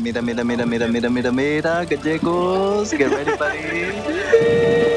Mira, mira, mira, mira, mira, mira, mira, gallegos, get ready, buddy.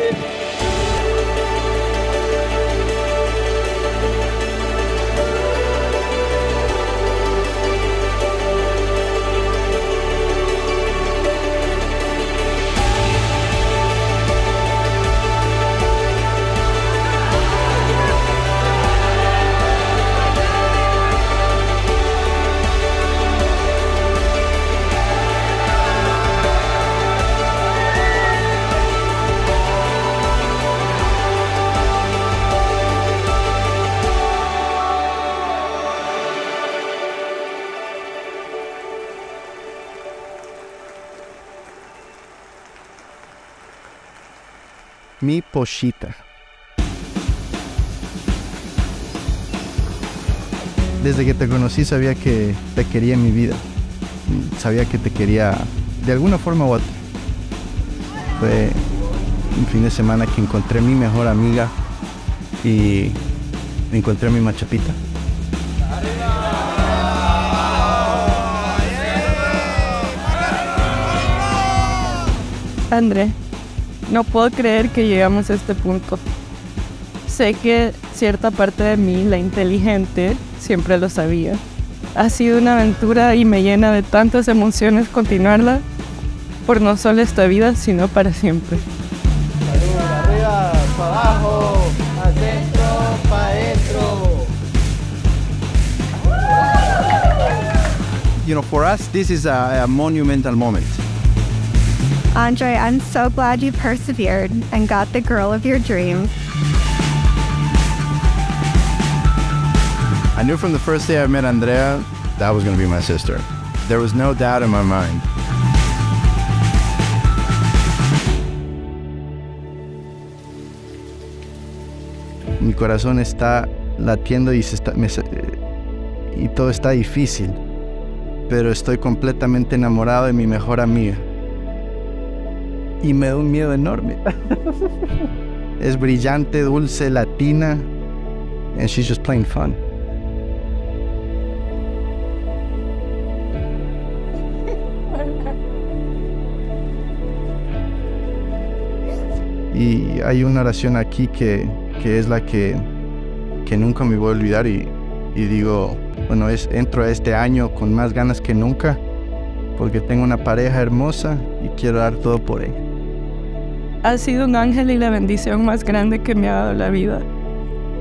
Mi pochita. Desde que te conocí sabía que te quería en mi vida. Sabía que te quería de alguna forma u otra. Fue un fin de semana que encontré a mi mejor amiga y encontré a mi machapita. André. No puedo creer que llegamos a este punto. Sé que cierta parte de mí, la inteligente, siempre lo sabía. Ha sido una aventura y me llena de tantas emociones continuarla, por no solo esta vida, sino para siempre. Arriba, arriba, para abajo, adentro, para adentro. You know, for us, this is a monumental moment. Andre, I'm so glad you persevered and got the girl of your dreams. I knew from the first day I met Andrea that was going to be my sister. There was no doubt in my mind. Mi corazón está latiendo y todo está difícil, pero estoy completamente enamorado de mi mejor amiga. Y me da un miedo enorme. Es brillante, dulce, latina, and she's just plain fun. Y hay una oración aquí que es la que nunca me voy a olvidar y digo, bueno, entro a este año con más ganas que nunca porque tengo una pareja hermosa y quiero dar todo por ella. Ha sido un ángel y la bendición más grande que me ha dado la vida.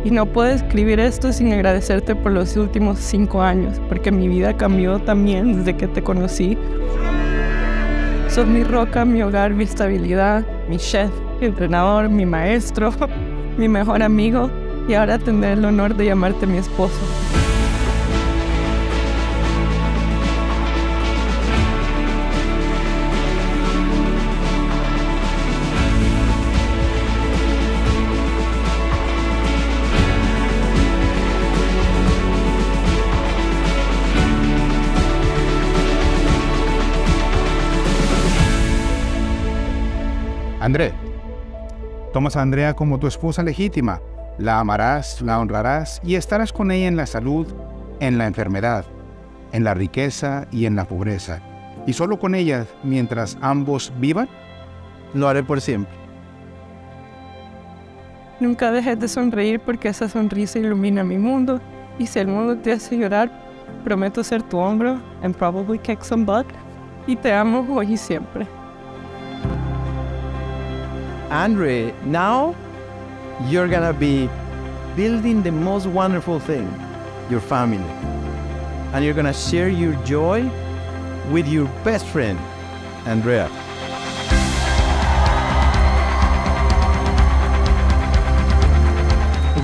Y no puedo escribir esto sin agradecerte por los últimos 5 años, porque mi vida cambió también desde que te conocí. Sos mi roca, mi hogar, mi estabilidad, mi chef, mi entrenador, mi maestro, mi mejor amigo, y ahora tendré el honor de llamarte mi esposo. André, tomas a Andrea como tu esposa legítima, la amarás, la honrarás y estarás con ella en la salud, en la enfermedad, en la riqueza y en la pobreza. ¿Y solo con ella mientras ambos vivan? Lo haré por siempre. Nunca dejes de sonreír porque esa sonrisa ilumina mi mundo y si el mundo te hace llorar, prometo ser tu hombro and probably kick some butt y te amo hoy y siempre. Andre, now you're gonna be building the most wonderful thing, your family. And you're gonna share your joy with your best friend, Andrea.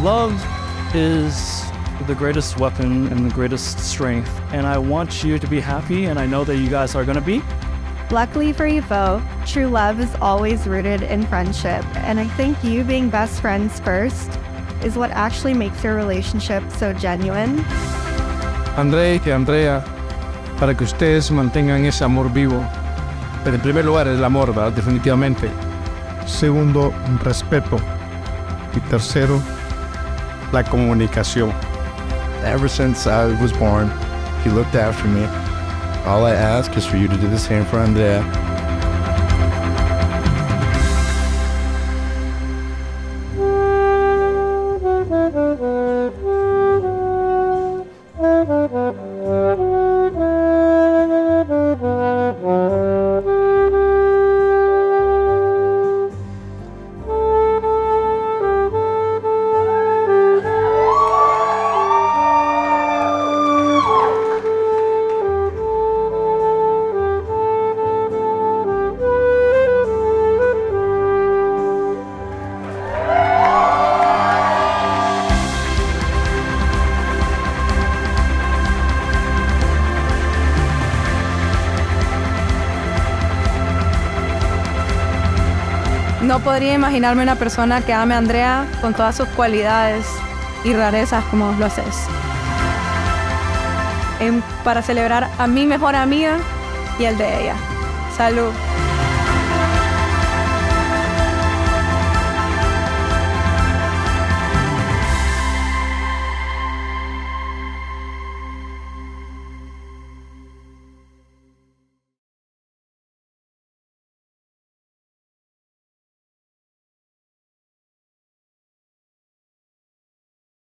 Love is the greatest weapon and the greatest strength. And I want you to be happy, and I know that you guys are gonna be. Luckily for you both, true love is always rooted in friendship, and I think you being best friends first is what actually makes your relationship so genuine. André y Andrea, para que ustedes mantengan ese amor vivo, pero en primer lugar el amor, ¿verdad? Definitivamente. Segundo, respeto. Y tercero, la comunicación. Ever since I was born, he looked after me. All I ask is for you to do the same for Andrea. No podría imaginarme una persona que ame a Andrea con todas sus cualidades y rarezas como lo haces. Para celebrar a mi mejor amiga y el de ella. Salud.